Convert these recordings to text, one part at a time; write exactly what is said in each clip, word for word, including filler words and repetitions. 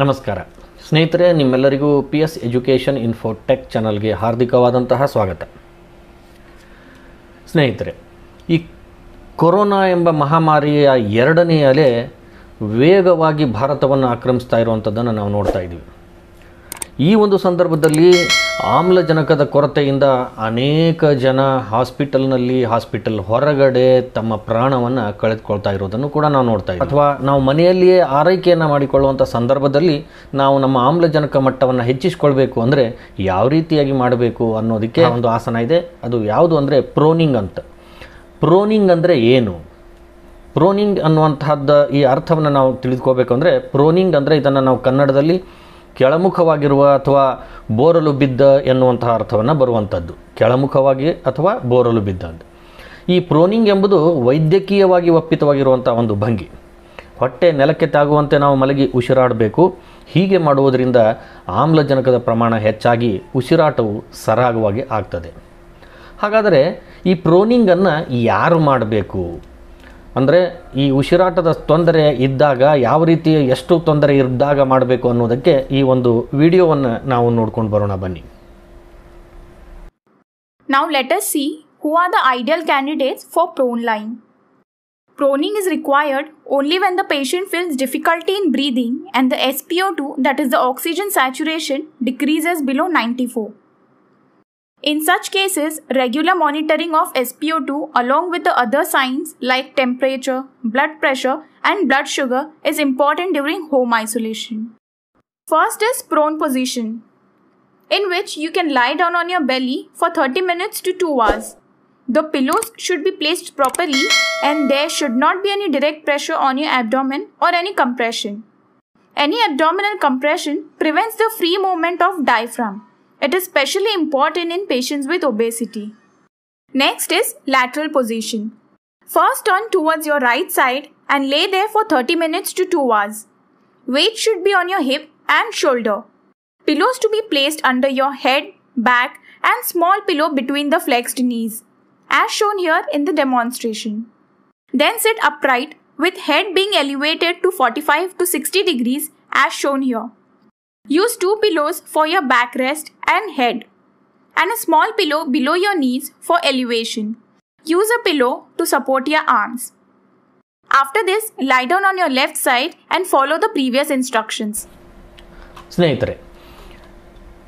ನಮಸ್ಕಾರ ಸ್ನೇಹಿತರೆ, ನಿಮ್ಮೆಲ್ಲರಿಗೂ ಪಿ ಎಸ್ ಎಜುಕೇಷನ್ ಇನ್ಫೋಟೆಕ್ ಚಾನಲ್ಗೆ ಹಾರ್ದಿಕವಾದಂತಹ ಸ್ವಾಗತ. ಸ್ನೇಹಿತರೆ, ಈ ಕೊರೋನಾ ಎಂಬ ಮಹಾಮಾರಿಯ ಎರಡನೇ ಅಲೆ ವೇಗವಾಗಿ ಭಾರತವನ್ನು ಆಕ್ರಮಿಸ್ತಾ ಇರುವಂಥದ್ದನ್ನು ನಾವು ನೋಡ್ತಾ ಇದ್ದೀವಿ. ಈ ಒಂದು ಸಂದರ್ಭದಲ್ಲಿ ಆಮ್ಲಜನಕದ ಕೊರತೆಯಿಂದ ಅನೇಕ ಜನ ಹಾಸ್ಪಿಟಲ್ನಲ್ಲಿ, ಹಾಸ್ಪಿಟಲ್ ಹೊರಗಡೆ ತಮ್ಮ ಪ್ರಾಣವನ್ನು ಕಳೆದುಕೊಳ್ತಾ ಇರೋದನ್ನು ಕೂಡ ನಾವು ನೋಡ್ತಾ ಇದ್ದೀವಿ. ಅಥವಾ ನಾವು ಮನೆಯಲ್ಲಿಯೇ ಆರೈಕೆಯನ್ನು ಮಾಡಿಕೊಳ್ಳುವಂಥ ಸಂದರ್ಭದಲ್ಲಿ ನಾವು ನಮ್ಮ ಆಮ್ಲಜನಕ ಮಟ್ಟವನ್ನು ಹೆಚ್ಚಿಸಿಕೊಳ್ಬೇಕು ಅಂದರೆ ಯಾವ ರೀತಿಯಾಗಿ ಮಾಡಬೇಕು ಅನ್ನೋದಕ್ಕೆ ಒಂದು ಆಸನ ಇದೆ. ಅದು ಯಾವುದು ಅಂದರೆ ಪ್ರೋನಿಂಗ್ ಅಂತ. ಪ್ರೋನಿಂಗ್ ಅಂದರೆ ಏನು? ಪ್ರೋನಿಂಗ್ ಅನ್ನುವಂಥದ್ದು ಈ ಅರ್ಥವನ್ನು ನಾವು ತಿಳಿದುಕೋಬೇಕು ಅಂದರೆ, ಪ್ರೋನಿಂಗ್ ಅಂದರೆ ಇದನ್ನು ನಾವು ಕನ್ನಡದಲ್ಲಿ ಕೆಳಮುಖವಾಗಿರುವ ಅಥವಾ ಬೋರಲು ಬಿದ್ದ ಎನ್ನುವಂತಹ ಅರ್ಥವನ್ನು ಬರುವಂಥದ್ದು, ಕೆಳಮುಖವಾಗಿ ಅಥವಾ ಬೋರಲು ಬಿದ್ದ ಅಂತ. ಈ ಪ್ರೋನಿಂಗ್ ಎಂಬುದು ವೈದ್ಯಕೀಯವಾಗಿ ಒಪ್ಪಿತವಾಗಿರುವಂಥ ಒಂದು ಭಂಗಿ. ಹೊಟ್ಟೆ ನೆಲಕ್ಕೆ ತಾಗುವಂತೆ ನಾವು ಮಲಗಿ ಉಸಿರಾಡಬೇಕು. ಹೀಗೆ ಮಾಡುವುದರಿಂದ ಆಮ್ಲಜನಕದ ಪ್ರಮಾಣ ಹೆಚ್ಚಾಗಿ ಉಸಿರಾಟವು ಸರಾಗವಾಗಿ ಆಗ್ತದೆ. ಹಾಗಾದರೆ ಈ ಪ್ರೋನಿಂಗನ್ನು ಯಾರು ಮಾಡಬೇಕು ಅಂದರೆ, ಈ ಉಸಿರಾಟದ ತೊಂದರೆ ಇದ್ದಾಗ ಯಾವ ರೀತಿ, ಎಷ್ಟು ತೊಂದರೆ ಇದ್ದಾಗ ಮಾಡಬೇಕು ಅನ್ನೋದಕ್ಕೆ ಈ ಒಂದು ವಿಡಿಯೋವನ್ನು ನಾವು ನೋಡ್ಕೊಂಡು ಬರೋಣ, ಬನ್ನಿ. Now let us see who are the ideal candidates for prone lying. Proning is required only when the patient feels difficulty in breathing and the S P O two, that is the oxygen saturation, decreases below ninety-four. In such cases, regular monitoring of S P O two along with the other signs like temperature, blood pressure and blood sugar is important during home isolation. First is prone position, in which you can lie down on your belly for thirty minutes to two hours. The pillows should be placed properly and there should not be any direct pressure on your abdomen or any compression. Any abdominal compression prevents the free movement of diaphragm. It is especially important in patients with obesity. Next is lateral position. First turn towards your right side and lay there for thirty minutes to two hours. Weight should be on your hip and shoulder. Pillows to be placed under your head, back and small pillow between the flexed knees, as shown here in the demonstration. Then sit upright with head being elevated to forty-five to sixty degrees as shown here. Use two pillows for your backrest and head and a small pillow below your knees for elevation. Use a pillow to support your arms. After this, lie down on your left side and follow the previous instructions. ಸ್ನೇಹಿತರೆ,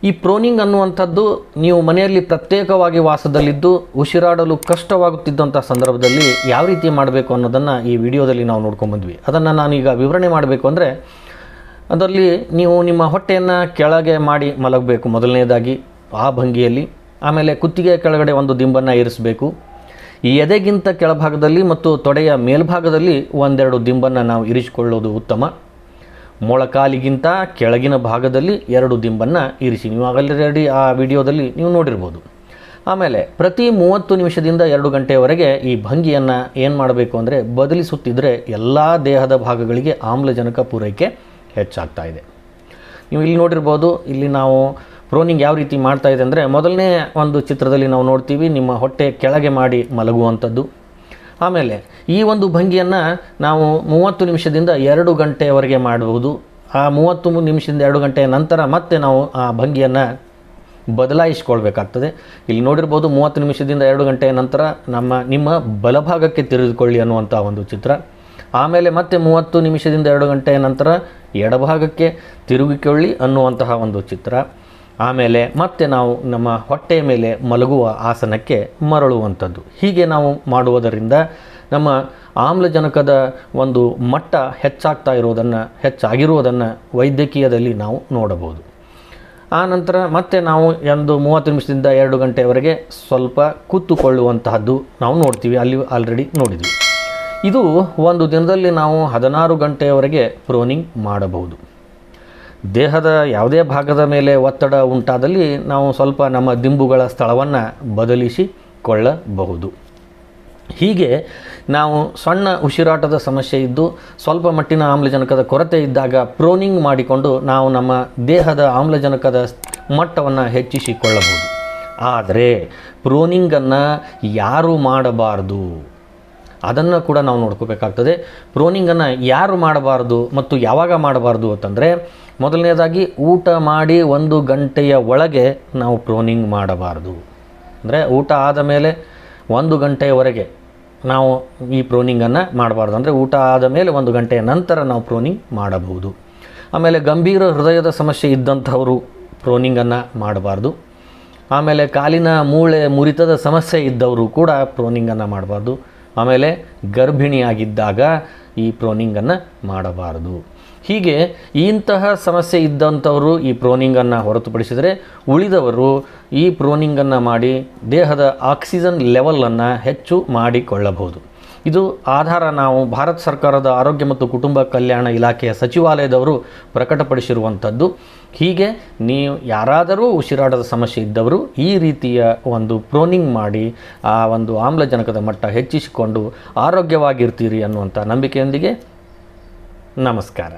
ಈ proning ಅನ್ನುವಂಥದ್ದು ನೀವು ಮನೆಯಲ್ಲಿ ಪ್ರತ್ಯೇಕವಾಗಿ ವಾಸದಲ್ಲಿದ್ದು ಉಸಿರಾಡಲು ಕಷ್ಟವಾಗುತ್ತಿದ್ದಂಥ ಸಂದರ್ಭದಲ್ಲಿ ಯಾವ ರೀತಿ ಮಾಡಬೇಕು ಅನ್ನೋದನ್ನು ಈ ವಿಡಿಯೋದಲ್ಲಿ ನಾವು ನೋಡ್ಕೊಂಡು ಬಂದ್ವಿ. ಅದನ್ನು ನಾನೀಗ ವಿವರಣೆ ಮಾಡಬೇಕು ಅಂದರೆ, ಅದರಲ್ಲಿ ನೀವು ನಿಮ್ಮ ಹೊಟ್ಟೆಯನ್ನು ಕೆಳಗೆ ಮಾಡಿ ಮಲಗಬೇಕು ಮೊದಲನೇದಾಗಿ, ಆ ಭಂಗಿಯಲ್ಲಿ. ಆಮೇಲೆ ಕುತ್ತಿಗೆಯ ಕೆಳಗಡೆ ಒಂದು ದಿಂಬನ್ನು ಇರಿಸಬೇಕು. ಈ ಎದೆಗಿಂತ ಕೆಳಭಾಗದಲ್ಲಿ ಮತ್ತು ತೊಡೆಯ ಮೇಲ್ಭಾಗದಲ್ಲಿ ಒಂದೆರಡು ದಿಂಬನ್ನು ನಾವು ಇರಿಸಿಕೊಳ್ಳೋದು ಉತ್ತಮ. ಮೊಳಕಾಲಿಗಿಂತ ಕೆಳಗಿನ ಭಾಗದಲ್ಲಿ ಎರಡು ದಿಂಬನ್ನು ಇರಿಸಿ. ನೀವು ಆಲ್ರೆಡಿ ಆ ವಿಡಿಯೋದಲ್ಲಿ ನೀವು ನೋಡಿರ್ಬೋದು. ಆಮೇಲೆ ಪ್ರತಿ ಮೂವತ್ತು ನಿಮಿಷದಿಂದ ಎರಡು ಗಂಟೆಯವರೆಗೆ ಈ ಭಂಗಿಯನ್ನು ಏನು ಮಾಡಬೇಕು ಅಂದರೆ ಬದಲಿಸುತ್ತಿದ್ದರೆ ಎಲ್ಲ ದೇಹದ ಭಾಗಗಳಿಗೆ ಆಮ್ಲಜನಕ ಪೂರೈಕೆ ಹೆಚ್ಚಾಗ್ತಾ ಇದೆ. ನೀವು ಇಲ್ಲಿ ನೋಡಿರ್ಬೋದು, ಇಲ್ಲಿ ನಾವು ಪ್ರೋನಿಂಗ್ ಯಾವ ರೀತಿ ಮಾಡ್ತಾ ಇದೆ ಅಂದರೆ, ಮೊದಲನೇ ಒಂದು ಚಿತ್ರದಲ್ಲಿ ನಾವು ನೋಡ್ತೀವಿ ನಿಮ್ಮ ಹೊಟ್ಟೆ ಕೆಳಗೆ ಮಾಡಿ ಮಲಗುವಂಥದ್ದು. ಆಮೇಲೆ ಈ ಒಂದು ಭಂಗಿಯನ್ನು ನಾವು ಮೂವತ್ತು ನಿಮಿಷದಿಂದ ಎರಡು ಗಂಟೆಯವರೆಗೆ ಮಾಡಬಹುದು. ಆ ಮೂವತ್ತು ನಿಮಿಷದಿಂದ ಎರಡು ಗಂಟೆಯ ನಂತರ ಮತ್ತೆ ನಾವು ಆ ಭಂಗಿಯನ್ನು ಬದಲಾಯಿಸಿಕೊಳ್ಬೇಕಾಗ್ತದೆ. ಇಲ್ಲಿ ನೋಡಿರ್ಬೋದು, ಮೂವತ್ತು ನಿಮಿಷದಿಂದ ಎರಡು ಗಂಟೆಯ ನಂತರ ನಮ್ಮ ನಿಮ್ಮ ಬಲಭಾಗಕ್ಕೆ ತಿರುಗಿಕೊಳ್ಳಿ ಅನ್ನುವಂಥ ಒಂದು ಚಿತ್ರ. ಆಮೇಲೆ ಮತ್ತೆ ಮೂವತ್ತು ನಿಮಿಷದಿಂದ ಎರಡು ಗಂಟೆಯ ನಂತರ ಎಡಭಾಗಕ್ಕೆ ತಿರುಗಿಕೊಳ್ಳಿ ಅನ್ನುವಂತಹ ಒಂದು ಚಿತ್ರ. ಆಮೇಲೆ ಮತ್ತೆ ನಾವು ನಮ್ಮ ಹೊಟ್ಟೆ ಮೇಲೆ ಮಲಗುವ ಆಸನಕ್ಕೆ ಮರಳುವಂಥದ್ದು. ಹೀಗೆ ನಾವು ಮಾಡುವುದರಿಂದ ನಮ್ಮ ಆಮ್ಲಜನಕದ ಒಂದು ಮಟ್ಟ ಹೆಚ್ಚಾಗ್ತಾ ಇರೋದನ್ನು ಹೆಚ್ಚಾಗಿರುವುದನ್ನು ವೈದ್ಯಕೀಯದಲ್ಲಿ ನಾವು ನೋಡಬಹುದು. ಆ ನಂತರ ಮತ್ತೆ ನಾವು ಒಂದು ಮೂವತ್ತು ನಿಮಿಷದಿಂದ ಎರಡು ಗಂಟೆಯವರೆಗೆ ಸ್ವಲ್ಪ ಕೂತುಕೊಳ್ಳುವಂತಹದ್ದು ನಾವು ನೋಡ್ತೀವಿ, ಅಲ್ಲಿ ಆಲ್ರೆಡಿ ನೋಡಿದ್ವಿ. ಇದು ಒಂದು ದಿನದಲ್ಲಿ ನಾವು ಹದಿನಾರು ಗಂಟೆಯವರೆಗೆ ಪ್ರೋನಿಂಗ್ ಮಾಡಬಹುದು. ದೇಹದ ಯಾವುದೇ ಭಾಗದ ಮೇಲೆ ಒತ್ತಡ ಉಂಟಾದಲ್ಲಿ ನಾವು ಸ್ವಲ್ಪ ನಮ್ಮ ದಿಂಬುಗಳ ಸ್ಥಳವನ್ನು ಬದಲಿಸಿಕೊಳ್ಳಬಹುದು. ಹೀಗೆ ನಾವು ಸಣ್ಣ ಉಸಿರಾಟದ ಸಮಸ್ಯೆ ಇದ್ದು ಸ್ವಲ್ಪ ಮಟ್ಟಿನ ಆಮ್ಲಜನಕದ ಕೊರತೆ ಇದ್ದಾಗ ಪ್ರೋನಿಂಗ್ ಮಾಡಿಕೊಂಡು ನಾವು ನಮ್ಮ ದೇಹದ ಆಮ್ಲಜನಕದ ಮಟ್ಟವನ್ನು ಹೆಚ್ಚಿಸಿಕೊಳ್ಳಬಹುದು. ಆದರೆ ಪ್ರೋನಿಂಗನ್ನು ಯಾರು ಮಾಡಬಾರ್ದು ಅದನ್ನು ಕೂಡ ನಾವು ನೋಡಕೋಬೇಕಾಗುತ್ತದೆ. ಪ್ರೋನಿಂಗ್ ಅನ್ನು ಯಾರು ಮಾಡಬಾರದು ಮತ್ತು ಯಾವಾಗ ಮಾಡಬಾರದು ಅಂತಂದ್ರೆ, ಮೊದಲನೇದಾಗಿ ಊಟ ಮಾಡಿ ಒಂದು ಗಂಟೆಯ ಒಳಗೆ ನಾವು ಪ್ರೋನಿಂಗ್ ಮಾಡಬಾರದು. ಅಂದರೆ ಊಟ ಆದ ಮೇಲೆ ಒಂದು ಗಂಟೆಯವರೆಗೆ ನಾವು ಈ ಪ್ರೋನಿಂಗ್ ಅನ್ನು ಮಾಡಬಾರದು. ಅಂದರೆ ಊಟ ಆದ ಮೇಲೆ ಒಂದು ಗಂಟೆಯ ನಂತರ ನಾವು ಪ್ರೋನಿಂಗ್ ಮಾಡಬಹುದು. ಆಮೇಲೆ ಗಂಭೀರ ಹೃದಯದ ಸಮಸ್ಯೆ ಇದ್ದಂಥವರು ಪ್ರೋನಿಂಗ್ ಅನ್ನು ಮಾಡಬಾರದು. ಆಮೇಲೆ ಕಾಲಿನ ಮೂಳೆ ಮುರಿತದ ಸಮಸ್ಯೆ ಇದ್ದವರು ಕೂಡ ಪ್ರೋನಿಂಗ್ ಅನ್ನು ಮಾಡಬಾರದು. ಆಮೇಲೆ ಗರ್ಭಿಣಿಯಾಗಿದ್ದಾಗ ಈ ಪ್ರೋನಿಂಗ್ ಅನ್ನು ಮಾಡಬಾರದು. ಹೀಗೆ ಇಂತಹ ಸಮಸ್ಯೆ ಇದ್ದಂಥವರು ಈ ಪ್ರೋನಿಂಗ್ ಅನ್ನು ಹೊರತುಪಡಿಸಿದರೆ ಉಳಿದವರು ಈ ಪ್ರೋನಿಂಗ್ ಅನ್ನು ಮಾಡಿ ದೇಹದ ಆಕ್ಸಿಜನ್ ಲೆವೆಲ್ ಅನ್ನು ಹೆಚ್ಚು ಮಾಡಿಕೊಳ್ಳಬಹುದು. ಇದು ಆಧಾರ ನಾವು ಭಾರತ ಸರ್ಕಾರದ ಆರೋಗ್ಯ ಮತ್ತು ಕುಟುಂಬ ಕಲ್ಯಾಣ ಇಲಾಖೆಯ ಸಚಿವಾಲಯದವರು ಪ್ರಕಟಪಡಿಸಿರುವಂಥದ್ದು. ಹೀಗೆ ನೀವು ಯಾರಾದರೂ ಉಸಿರಾಟದ ಸಮಸ್ಯೆ ಇದ್ದವರು ಈ ರೀತಿಯ ಒಂದು ಪ್ರೋನಿಂಗ್ ಮಾಡಿ ಆ ಒಂದು ಆಮ್ಲಜನಕದ ಮಟ್ಟ ಹೆಚ್ಚಿಸಿಕೊಂಡು ಆರೋಗ್ಯವಾಗಿರ್ತೀರಿ ಅನ್ನುವಂಥ ನಂಬಿಕೆಯೊಂದಿಗೆ ನಮಸ್ಕಾರ.